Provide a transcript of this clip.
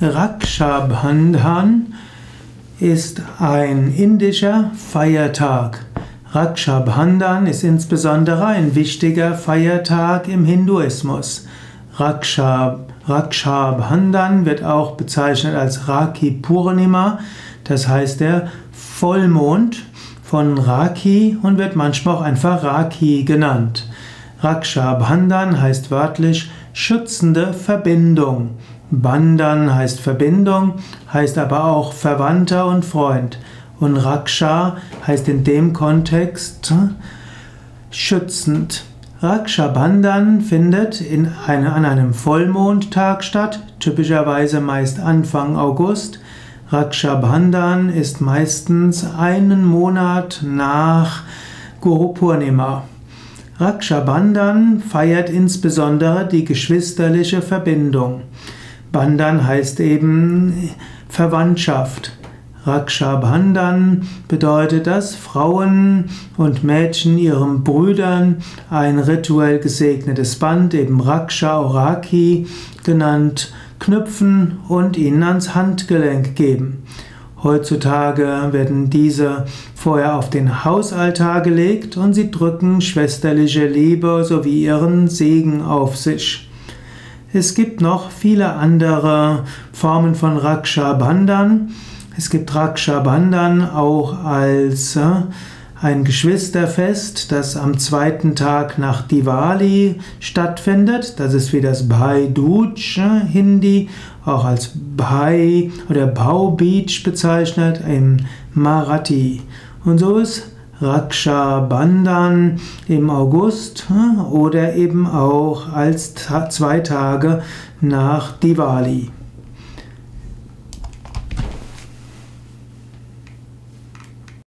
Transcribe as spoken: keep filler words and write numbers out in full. Raksha Bandhan ist ein indischer Feiertag. Raksha Bandhan ist insbesondere ein wichtiger Feiertag im Hinduismus. Raksha, Raksha Bandhan wird auch bezeichnet als Rakhi Purnima, das heißt der Vollmond von Rakhi, und wird manchmal auch einfach Rakhi genannt. Raksha Bandhan heißt wörtlich schützende Verbindung. Bandhan heißt Verbindung, heißt aber auch Verwandter und Freund. Und Raksha heißt in dem Kontext schützend. Raksha Bandhan findet in eine, an einem Vollmondtag statt, typischerweise meist Anfang August. Raksha Bandhan ist meistens einen Monat nach Guru Purnima. Raksha Bandhan feiert insbesondere die geschwisterliche Verbindung. Bandhan heißt eben Verwandtschaft. Raksha Bandhan bedeutet, dass Frauen und Mädchen ihren Brüdern ein rituell gesegnetes Band, eben Raksha Oraki genannt, knüpfen und ihnen ans Handgelenk geben. Heutzutage werden diese vorher auf den Hausaltar gelegt und sie drücken schwesterliche Liebe sowie ihren Segen auf sich. Es gibt noch viele andere Formen von Raksha Bandhan. Es gibt Raksha Bandhan auch als ein Geschwisterfest, das am zweiten Tag nach Diwali stattfindet. Das ist wie das Bhai Dooj Hindi, auch als Bhai oder Bhau Beach bezeichnet im Marathi. Und so ist Raksha Bandhan im August oder eben auch als zwei Tage nach Diwali.